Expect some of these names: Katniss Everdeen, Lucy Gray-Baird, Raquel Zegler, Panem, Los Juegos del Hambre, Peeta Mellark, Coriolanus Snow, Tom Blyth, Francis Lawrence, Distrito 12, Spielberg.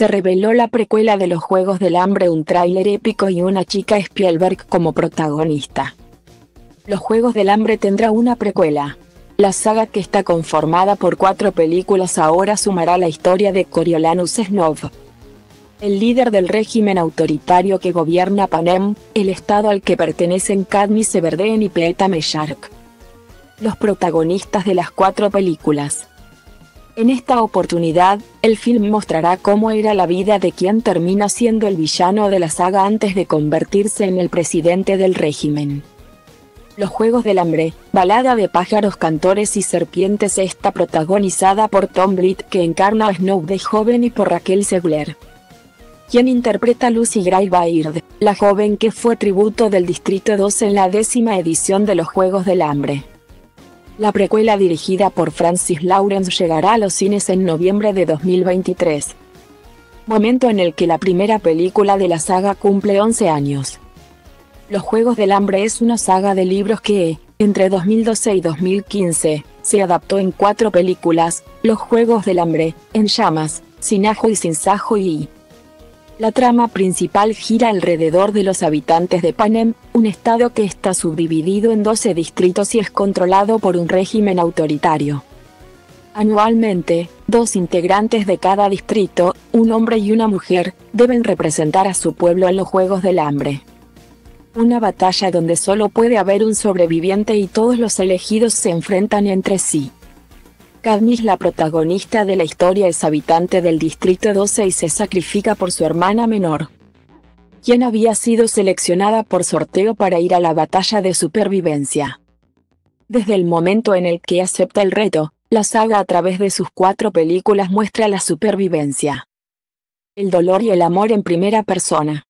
Se reveló la precuela de Los Juegos del Hambre, un tráiler épico y una chica Spielberg como protagonista. Los Juegos del Hambre tendrá una precuela. La saga, que está conformada por 4 películas, ahora sumará la historia de Coriolanus Snow, el líder del régimen autoritario que gobierna Panem, el estado al que pertenecen Katniss Everdeen y Peeta Mellark, los protagonistas de las 4 películas. En esta oportunidad, el film mostrará cómo era la vida de quien termina siendo el villano de la saga antes de convertirse en el presidente del régimen. Los Juegos del Hambre, balada de pájaros, cantores y serpientes, está protagonizada por Tom Blyth, que encarna a Snow de joven, y por Raquel Zegler, quien interpreta a Lucy Gray-Baird, la joven que fue tributo del Distrito 12 en la 10ª edición de los Juegos del Hambre. La precuela, dirigida por Francis Lawrence, llegará a los cines en noviembre de 2023, momento en el que la primera película de la saga cumple 11 años. Los Juegos del Hambre es una saga de libros que, entre 2012 y 2015, se adaptó en 4 películas: Los Juegos del Hambre, En Llamas, Sin Ajo y Sin Sajo y... La trama principal gira alrededor de los habitantes de Panem, un estado que está subdividido en 12 distritos y es controlado por un régimen autoritario. Anualmente, 2 integrantes de cada distrito, un hombre y una mujer, deben representar a su pueblo en los Juegos del Hambre. Una batalla donde solo puede haber un sobreviviente y todos los elegidos se enfrentan entre sí. Katniss, la protagonista de la historia, es habitante del Distrito 12 y se sacrifica por su hermana menor, quien había sido seleccionada por sorteo para ir a la batalla de supervivencia. Desde el momento en el que acepta el reto, la saga, a través de sus 4 películas, muestra la supervivencia, el dolor y el amor en primera persona.